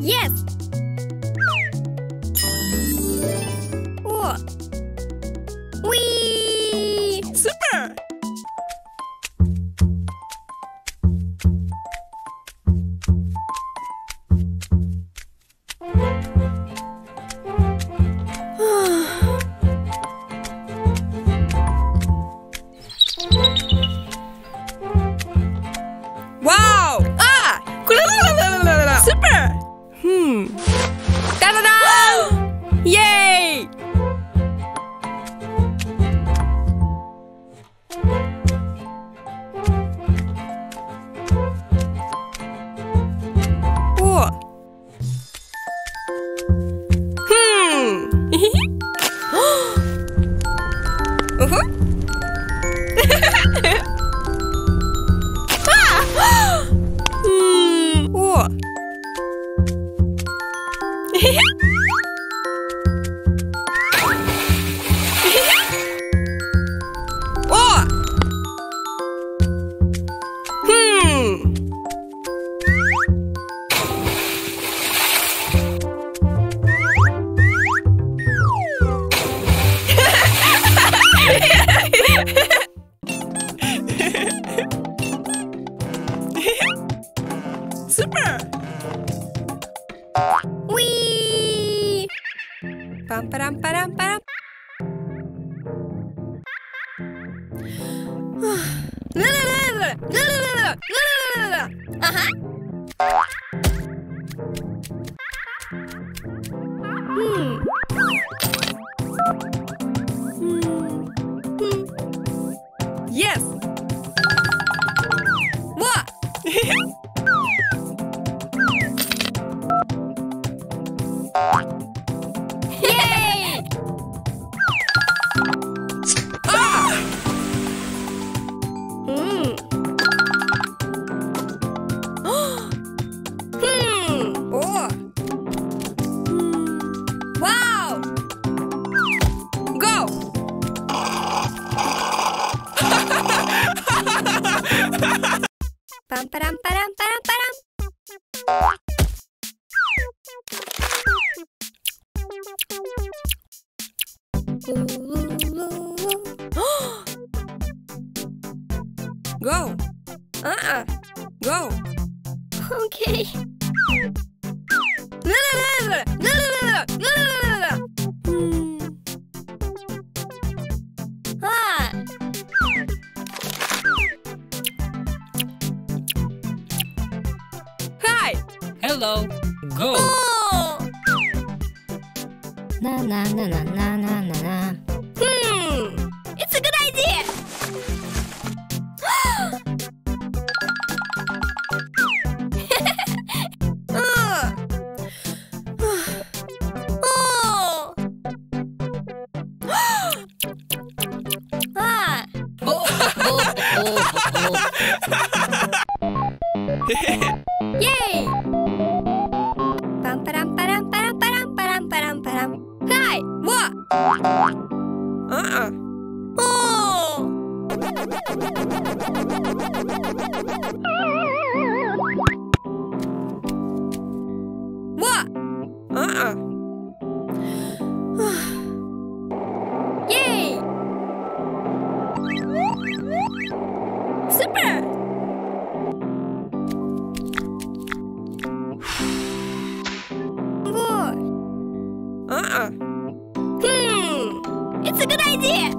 Yes! Param. Yes. What? Yay! Ah! Oh! Wow! Go! Pam param param param param. Go. Go. Okay. Hi. Hello. Go. Oh. Na na na na na na na. It's a good idea. Yay! Pam param param param param param param param. Hi! What? Oh! What? Yay! Super! It's a good idea.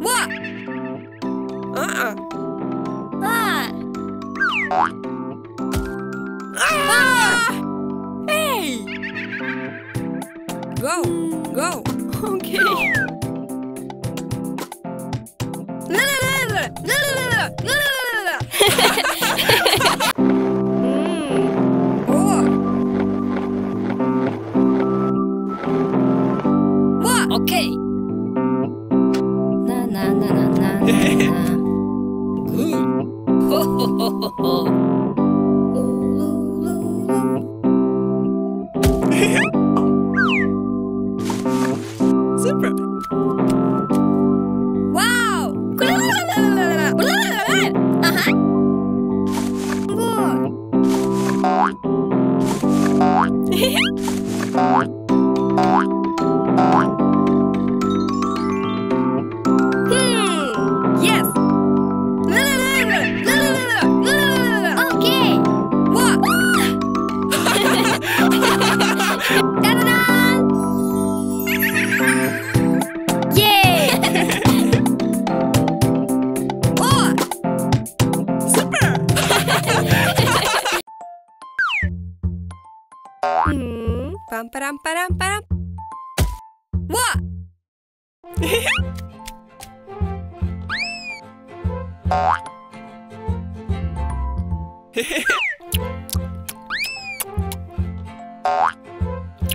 What? Hey! Go, go. Okay. Okay. Na na na na na na. Good. Ho ho ho ho ho. Super. Wow. Pam param param param. What?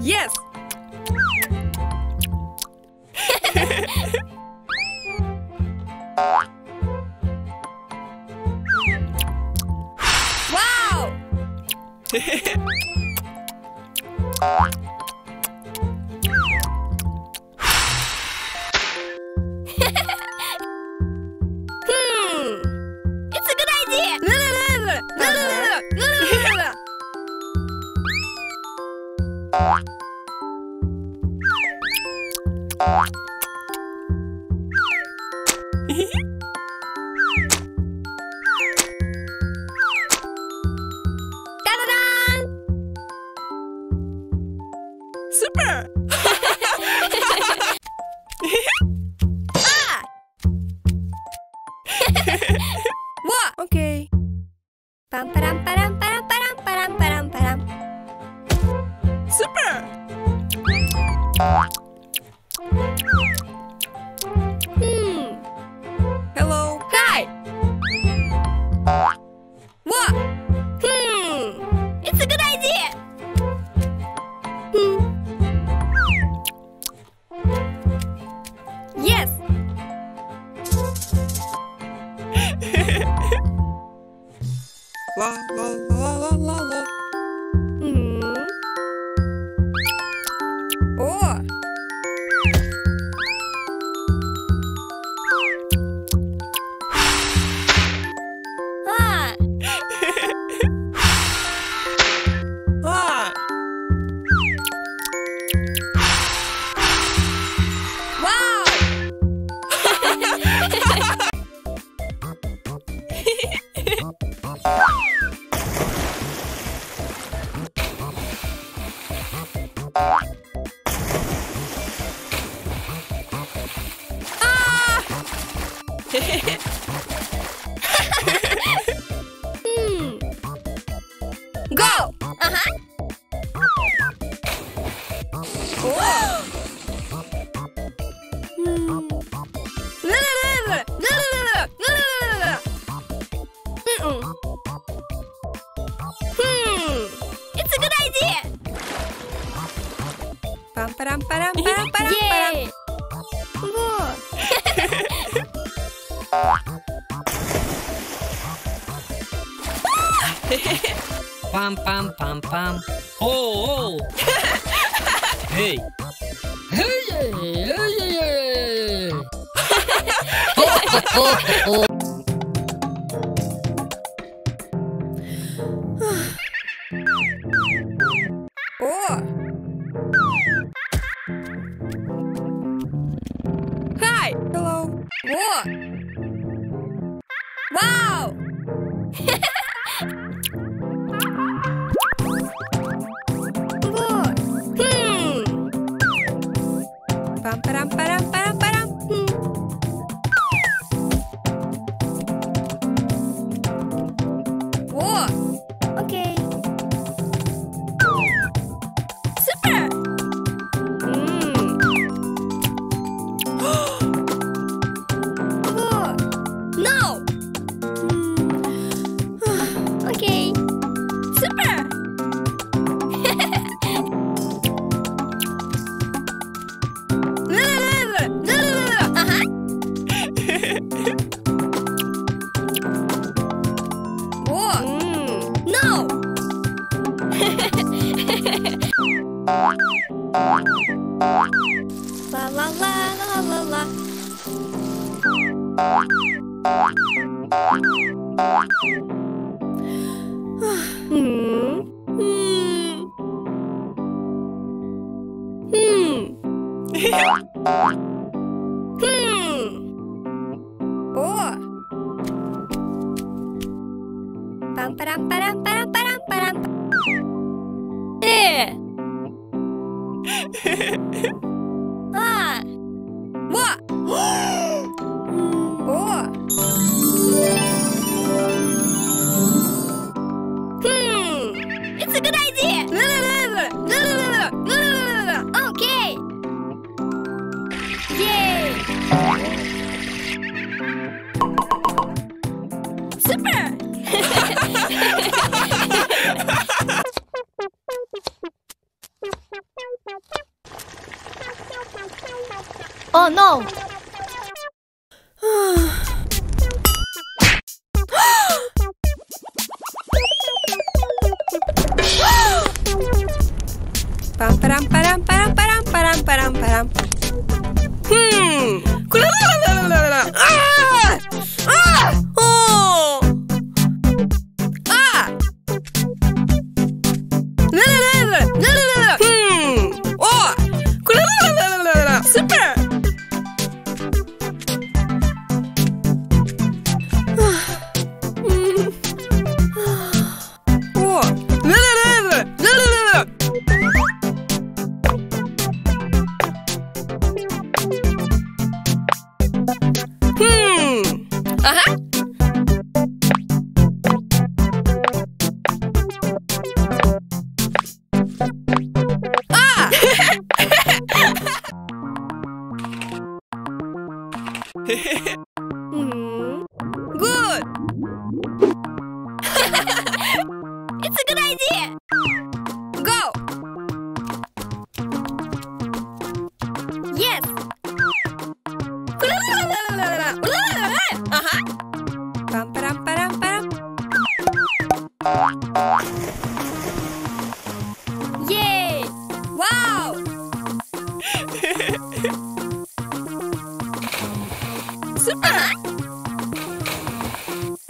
Yes. Wow. It's a good idea. Ta-da! What? Okay. Pam param param param param param param param. Super. Hello. Hi. What? It's a good idea. Yes. La la la la la la. Oh. Ah. Ah. Wow. Go! Oh. It's a good idea! Pam param param param param param. Pam pam pam pam. Oh, oh. Hey. Hey. Oh. Hi. Hello. What? Wow. Param param param param. Whoa. Okay. Super. Whoa. No. Okay. Super. La la la la la la. Oh. Pam param param param param param. Ah. What? Oh. It's a good idea. Okay. Yay. Super. Oh no! Pam param param param param param param param. Ah! Ah! Oh! Ah! Oh! Super! Uh-huh.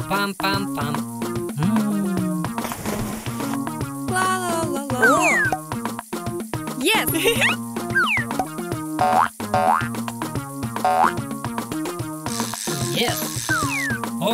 Pam pam pam. La la la la. Oh. Yes. Yes. Ho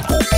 ho ho.